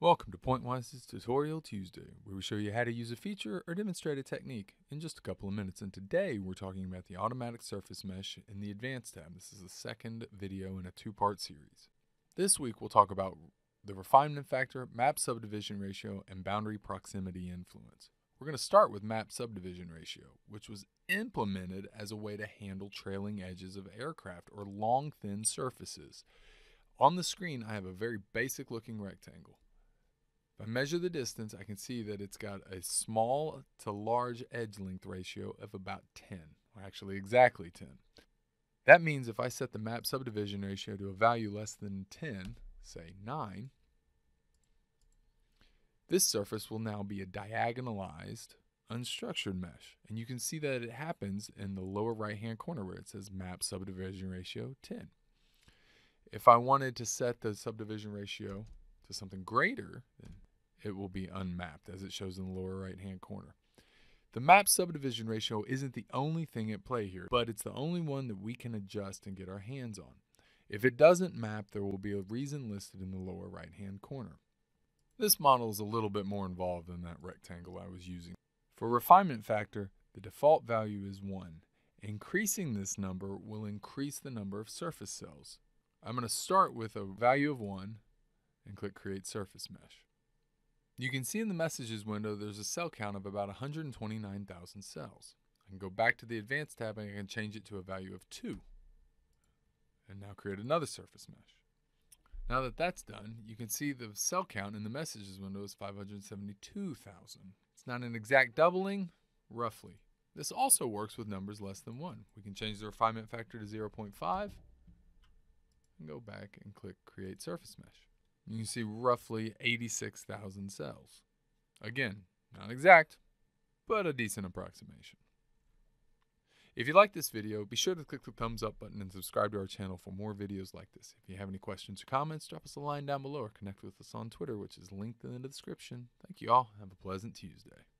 Welcome to Pointwise's Tutorial Tuesday, where we show you how to use a feature or demonstrate a technique in just a couple of minutes. And today we're talking about the automatic surface mesh in the advanced tab. This is the second video in a two-part series. This week we'll talk about the refinement factor, map subdivision ratio, and boundary proximity influence. We're going to start with map subdivision ratio, which was implemented as a way to handle trailing edges of aircraft or long thin surfaces. On the screen I have a very basic looking rectangle. If I measure the distance, I can see that it's got a small to large edge length ratio of about 10, or actually exactly 10. That means if I set the map subdivision ratio to a value less than 10, say 9, this surface will now be a diagonalized, unstructured mesh. And you can see that it happens in the lower right-hand corner where it says map subdivision ratio 10. If I wanted to set the subdivision ratio to something greater, then it will be unmapped, as it shows in the lower right-hand corner. The map subdivision ratio isn't the only thing at play here, but it's the only one that we can adjust and get our hands on. If it doesn't map, there will be a reason listed in the lower right-hand corner. This model is a little bit more involved than that rectangle I was using. For refinement factor, the default value is 1. Increasing this number will increase the number of surface cells. I'm going to start with a value of 1 and click Create Surface Mesh. You can see in the Messages window there's a cell count of about 129,000 cells. I can go back to the Advanced tab and I can change it to a value of 2. And now create another surface mesh. Now that that's done, you can see the cell count in the Messages window is 572,000. It's not an exact doubling, roughly. This also works with numbers less than 1. We can change the refinement factor to 0.5 and go back and click Create Surface Mesh. You can see roughly 86,000 cells. Again, not exact, but a decent approximation. If you like this video, be sure to click the thumbs up button and subscribe to our channel for more videos like this. If you have any questions or comments, drop us a line down below or connect with us on Twitter, which is linked in the description. Thank you all. Have a pleasant Tuesday.